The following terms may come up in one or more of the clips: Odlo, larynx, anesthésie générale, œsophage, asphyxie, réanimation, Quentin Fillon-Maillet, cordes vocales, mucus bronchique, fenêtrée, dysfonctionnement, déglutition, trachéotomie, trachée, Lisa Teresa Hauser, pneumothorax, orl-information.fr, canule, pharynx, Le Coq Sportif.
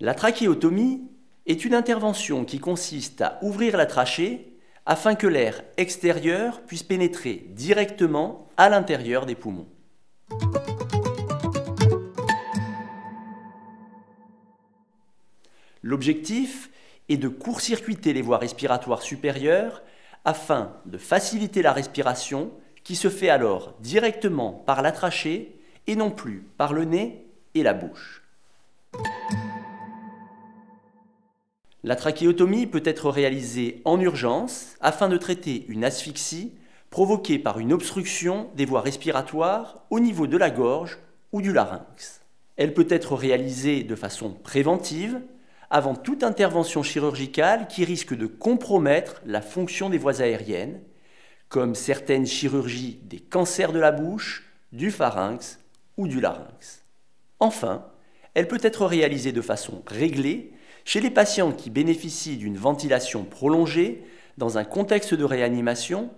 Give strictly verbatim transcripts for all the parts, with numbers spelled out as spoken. La trachéotomie est une intervention qui consiste à ouvrir la trachée afin que l'air extérieur puisse pénétrer directement à l'intérieur des poumons. L'objectif est de court-circuiter les voies respiratoires supérieures afin de faciliter la respiration qui se fait alors directement par la trachée et non plus par le nez et la bouche. La trachéotomie peut être réalisée en urgence afin de traiter une asphyxie provoquée par une obstruction des voies respiratoires au niveau de la gorge ou du larynx. Elle peut être réalisée de façon préventive avant toute intervention chirurgicale qui risque de compromettre la fonction des voies aériennes, comme certaines chirurgies des cancers de la bouche, du pharynx ou du larynx. Enfin, elle peut être réalisée de façon réglée chez les patients qui bénéficient d'une ventilation prolongée dans un contexte de réanimation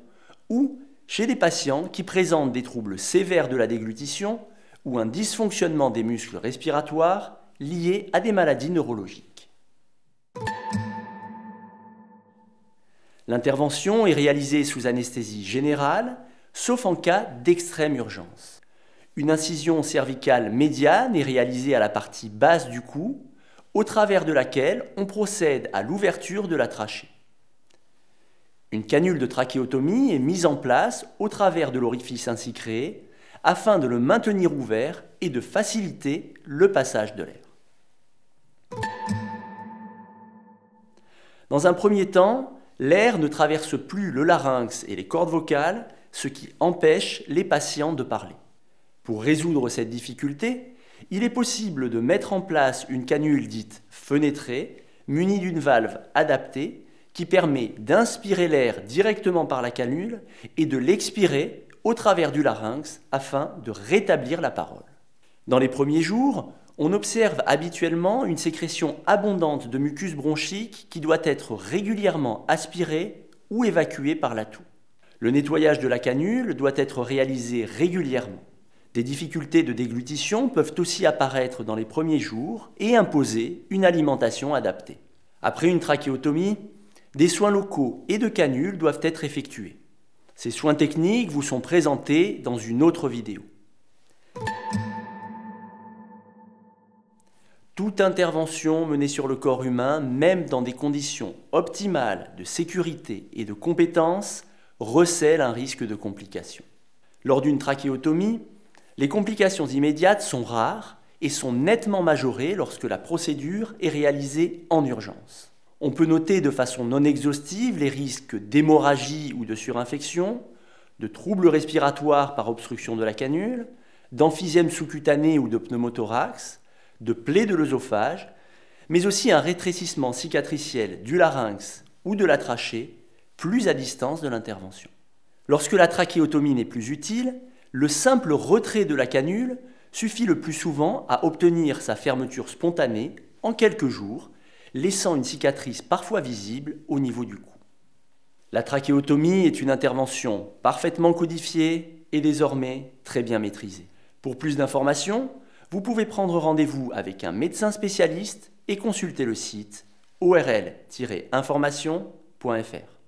ou chez les patients qui présentent des troubles sévères de la déglutition ou un dysfonctionnement des muscles respiratoires liés à des maladies neurologiques. L'intervention est réalisée sous anesthésie générale, sauf en cas d'extrême urgence. Une incision cervicale médiane est réalisée à la partie basse du cou, au travers de laquelle on procède à l'ouverture de la trachée. Une canule de trachéotomie est mise en place au travers de l'orifice ainsi créé afin de le maintenir ouvert et de faciliter le passage de l'air. Dans un premier temps, l'air ne traverse plus le larynx et les cordes vocales, ce qui empêche les patients de parler. Pour résoudre cette difficulté, il est possible de mettre en place une canule dite fenêtrée, munie d'une valve adaptée, qui permet d'inspirer l'air directement par la canule et de l'expirer au travers du larynx afin de rétablir la parole. Dans les premiers jours, on observe habituellement une sécrétion abondante de mucus bronchique qui doit être régulièrement aspirée ou évacuée par la toux. Le nettoyage de la canule doit être réalisé régulièrement. Des difficultés de déglutition peuvent aussi apparaître dans les premiers jours et imposer une alimentation adaptée. Après une trachéotomie, des soins locaux et de canules doivent être effectués. Ces soins techniques vous sont présentés dans une autre vidéo. Toute intervention menée sur le corps humain, même dans des conditions optimales de sécurité et de compétence, recèle un risque de complications. Lors d'une trachéotomie, les complications immédiates sont rares et sont nettement majorées lorsque la procédure est réalisée en urgence. On peut noter de façon non exhaustive les risques d'hémorragie ou de surinfection, de troubles respiratoires par obstruction de la canule, d'emphysème sous-cutané ou de pneumothorax, de plaies de l'œsophage, mais aussi un rétrécissement cicatriciel du larynx ou de la trachée, plus à distance de l'intervention. Lorsque la trachéotomie n'est plus utile, le simple retrait de la canule suffit le plus souvent à obtenir sa fermeture spontanée en quelques jours, laissant une cicatrice parfois visible au niveau du cou. La trachéotomie est une intervention parfaitement codifiée et désormais très bien maîtrisée. Pour plus d'informations, vous pouvez prendre rendez-vous avec un médecin spécialiste et consulter le site O R L tiret information point F R.